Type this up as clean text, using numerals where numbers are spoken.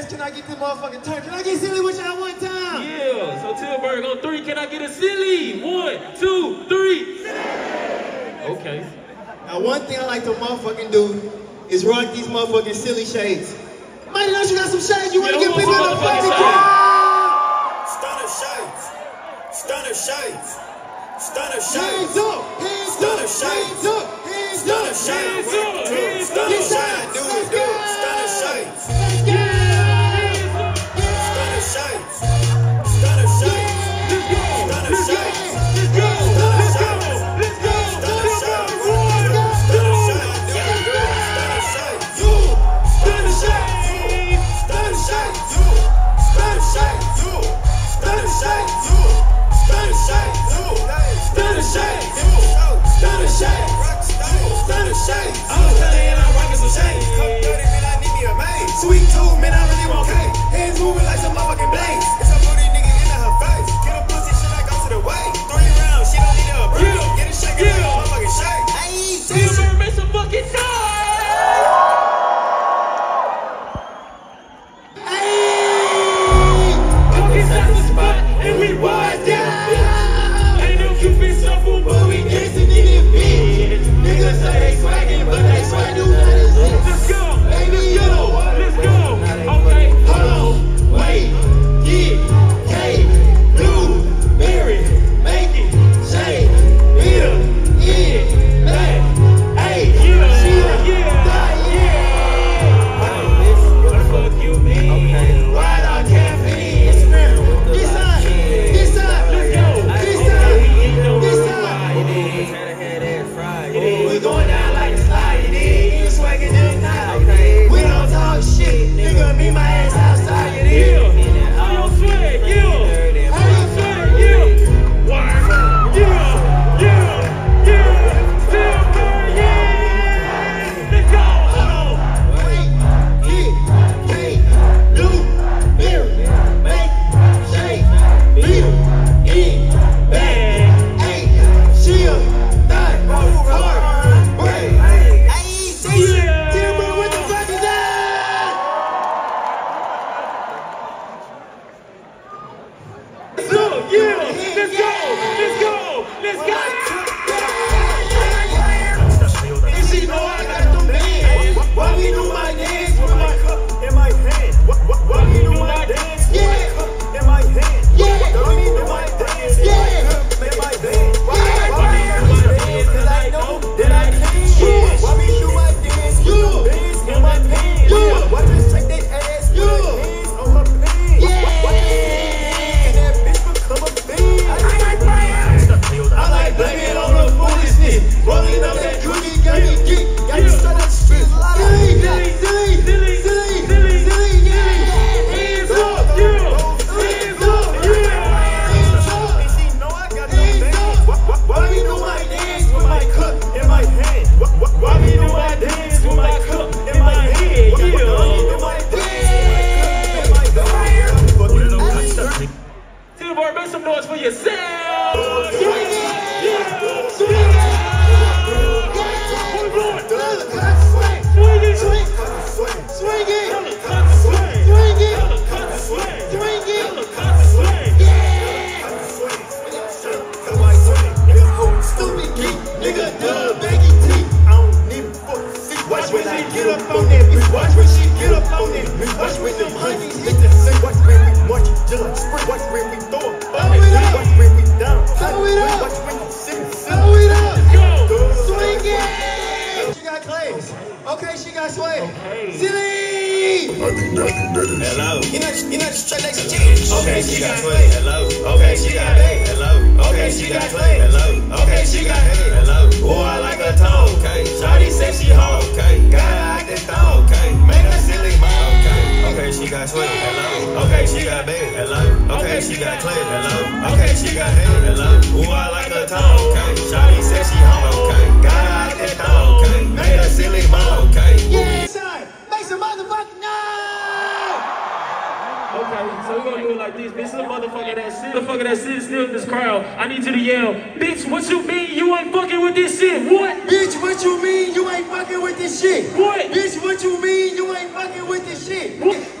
ass, can I get the motherfucking turn? Can I get silly with y'all one time? Yeah, so Tilburg on three, can I get a silly? 1, 2, 3, silly! Okay. Now one thing I like to motherfucking do is rock these motherfucking silly shades. Mighty, don't you got some shades? You wanna get people in the fucking crowd? Stunner shades! Stunner shades! Stunner shades! Hands up! Stunner shades! Stunner shades! Stunner shades! Let's go! Stunner shades! Let's go! Stunner shades! Stunner shades! Stunner shades! Let's go! Let's go! Let's go! Stunner shades! Stunner shades! Stunner shades! Stunner shades! Stunner shades! Stunner shades! Stunner shades! Stunner shades! Stunner shades! Stunner shades! I'm cutting and I'm rocking some shades. Cup 30, man, I need me a maid. Sweet tooth, man, I really want cake. Hands moving like some motherfucking blades. It's a booty nigga into her face. Get a pussy, shit like out to the way. 3 rounds, she don't need a break. Get a shake, get a motherfucking shake. Ayy, Tilburg, make some fucking noise. Ayy, fucking set the spot and we wide down. Bitch, what you mean you ain't fucking with this shit? What? Bitch, what you mean you ain't fucking with this shit? What?